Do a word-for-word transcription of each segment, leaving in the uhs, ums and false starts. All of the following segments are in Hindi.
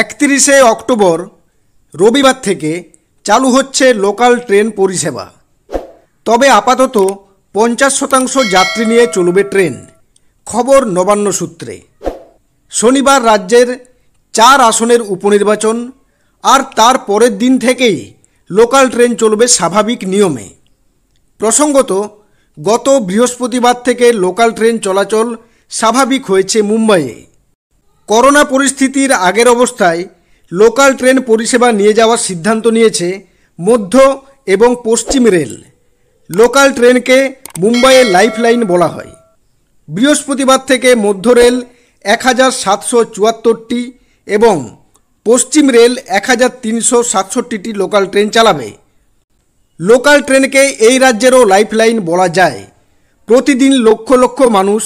एकत्रिशे अक्टोबर रविवार थेके चालू होच्छे लोकल ट्रेन परिसेवा। तबे आपातत पचास शतांश यात्री निये चलबे ट्रेन। खबर नवान्न सूत्रे। शनिवार राज्येर चार आसनेर उपनिर्वाचन और तार परेर दिन थेकेई लोकल ट्रेन चलबे स्वाभाविक नियमे। प्रसंगत गत बृहस्पतिवार थेके लोकल ट्रेन चलाचल स्वाभाविक होयेछे मुम्बाइये। করোনা পরিস্থিতির আগের অবস্থায় লোকাল ট্রেন পরিষেবা নিয়ে যাওয়ার সিদ্ধান্ত নিয়েছে মধ্য এবং পশ্চিম রেল। লোকাল ট্রেনকে মুম্বাইয়ের লাইফলাইন বলা হয়। বৃহস্পতিবার থেকে মধ্য রেল এক হাজার সাতশো চুয়াত্তরটি এবং পশ্চিম রেল এক হাজার তিনশো সাতষট্টিটি লোকাল ট্রেন চালাবে। লোকাল ট্রেনকে এই রাজ্যেরও লাইফলাইন বলা যায়। প্রতিদিন লক্ষ লক্ষ মানুষ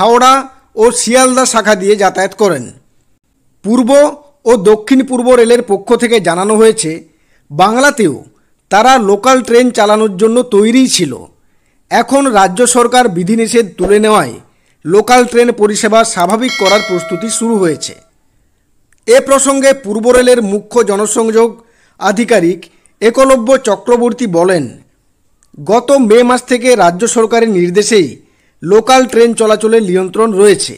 হাওড়া और सियालदा शाखा दिए यातायात करें। पूर्व और दक्षिण पूर्व रेलर पक्ष थेके जानानो होयेछे बांगलातेओ तारा लोकल ट्रेन चालानोर जोन्नो तैरी छिलो। एखन राज्य सरकार विधिनिषेध तुले नेवाय लोकल ट्रेन परिसेवा स्वाभाविक करार प्रस्तुति शुरू होयेछे। ए प्रसंगे पूर्व रेलर मुख्य जनसंयोग आधिकारिक एकलव्य चक्रवर्ती बोलेन, गत मे मास थेके राज्य सरकारेर निर्देशेई लोकल ट्रेन चलाचले नियंत्रण रयेछे।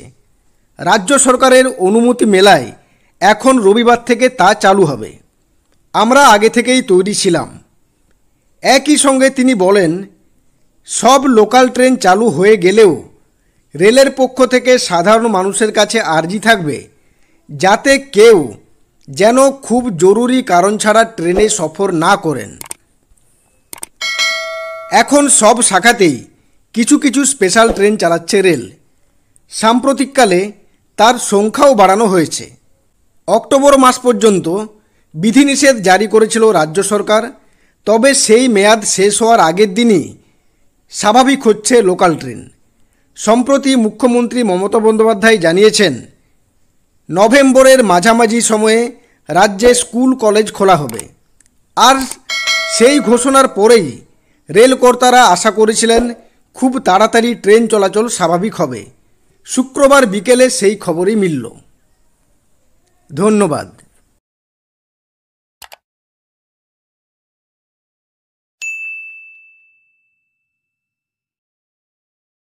राज्य सरकारेर अनुमति मेलाय एखन रविवार थेके ता चालू हबे। आमरा आगे थेकेई तैरी छिलाम। एकई संगे तिनी बोलेन, सब लोकल ट्रेन चालू हये गेलेओ रेलेर पक्ष थेके साधारण मानुषेर काछे आर्जी थाकबे जाते केउ जेनो खूब जरूरी कारण छाड़ा ट्रेने सफर ना करेन। एखन सब शाखातेई किछु किछु स्पेशल ट्रेन चालाচ্ছে रेल। साम्प्रतिककाले तार संख्याओ बाड़ानो होयेछे। अक्टोबर मास पर्यन्त विधिनिषेध जारी करेछिलो राज्य सरकार। तबे सेई मेयाद शेष होवार आगेर दिनई स्वाभाविक होच्छे लोकल ट्रेन। सम्प्रति मुख्यमंत्री ममता बंद्योपाध्याय जानिয়েছেন, नवेम्बरेर माझामाझी समये राज्ये स्कूल कलेज खोला होबे। आर सेई घोषणार परेई रेलकर्तारा आशा करेছিলেন खूब ताड़ाताड़ी ट्रेन चलाचल स्वाभाविक हबे। शुक्रवार बिकेले सेई खबरई मिलल। धन्यवाद।